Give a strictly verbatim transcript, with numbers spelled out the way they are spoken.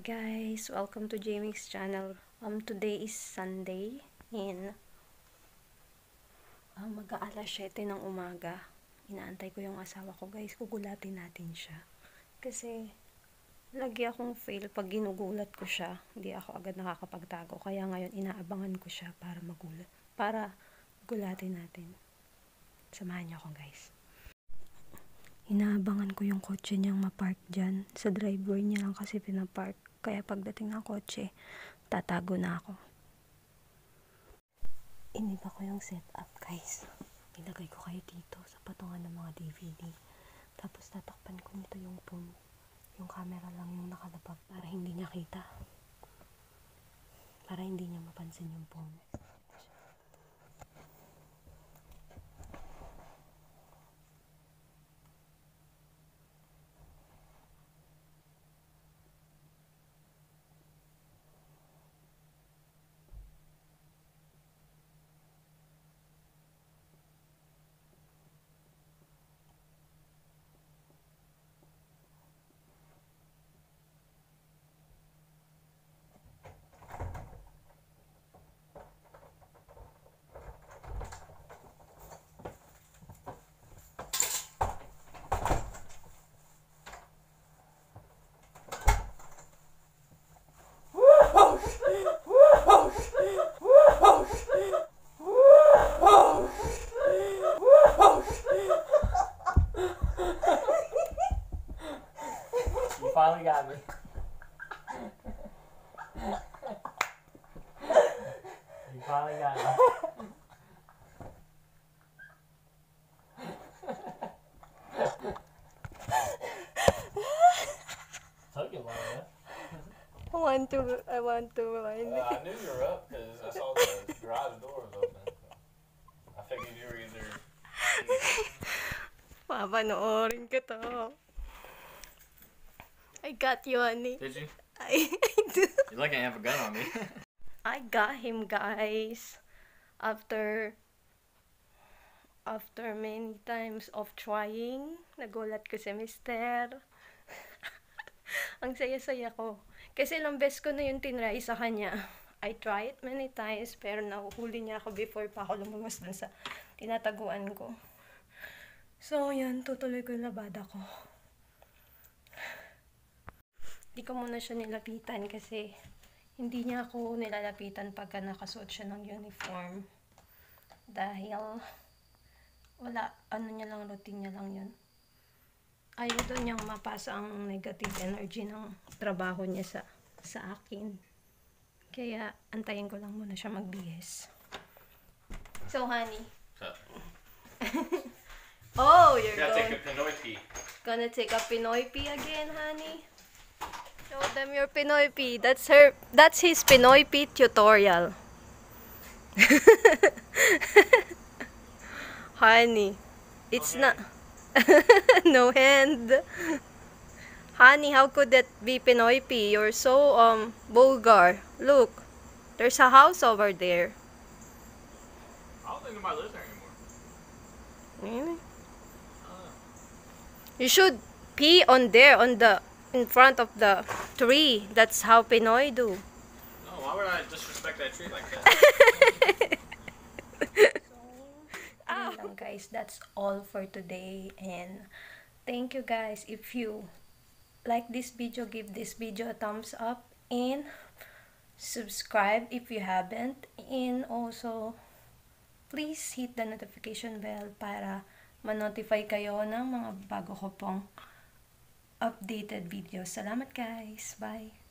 Hi guys, welcome to Jamie's channel. Um, today is Sunday and um, mag-aalas siyete ng umaga. Inaantay ko yung asawa ko, guys. Gugulatin natin siya. Kasi lagi akong fail pag ginugulat ko siya. Hindi ako agad nakakapagtago. Kaya ngayon inaabangan ko siya para magulat. Para gulatin natin. Samahan niyo ako, guys. Inaabangan ko yung kotse niyang mapark dyan. Sa driveway niya lang kasi pinapark. Kaya pagdating ng kotse, tatago na ako. Iniba ko yung setup, guys. Inagay ko kayo dito sa patungan ng mga D V D. Tapos tatakpan ko nito yung phone. Yung camera lang yung nakalabag para hindi niya kita. Para hindi niya mapansin yung phone. You finally got me. You finally got me. Took you long enough. I want to. I want to. Uh, I knew you were up because I saw the garage door was open. I figured you were either. Papanoorin ko to. I got you, honey. Did you? I, I do. You're lucky I have a gun on me. I got him, guys. After after many times of trying, nagulat ko si mister. Ang saya-saya ko. Kasi ilang beses ko na yung tinry sa kanya. I tried many times, pero nahuhuli niya ako before pa ako lumabas dun sa tinataguan ko. So, yan. Tutuloy ko yung labada ko. Hindi ko muna siya nilapitan kasi hindi niya ako nilalapitan pagka nakasuot siya ng uniform. Dahil wala, ano niya lang, routine niya lang yun. Ayaw doon niyang mapasa ang negative energy ng trabaho niya sa, sa akin. Kaya antayin ko lang muna siya mag-B S. So, honey. So. Oh, you're gonna going, take a Pinoy pee. Gonna take a Pinoy pee again, honey. Show them your Pinoy pee. That's her. That's his Pinoy pee tutorial. Honey, it's no not. No hand. Honey, how could that be Pinoy pee? You're so um vulgar. Look, there's a house over there. I don't think anybody lives there anymore. Really? Uh. You should pee on there on the. In front of the tree. That's how Pinoy do. No, why would I disrespect that tree like that? So, lang guys, that's all for today. And thank you guys. If you like this video, give this video a thumbs up. And subscribe if you haven't. And also, please hit the notification bell para ma-notify kayo ng mga bago ko pong updated videos. Salamat guys. Bye.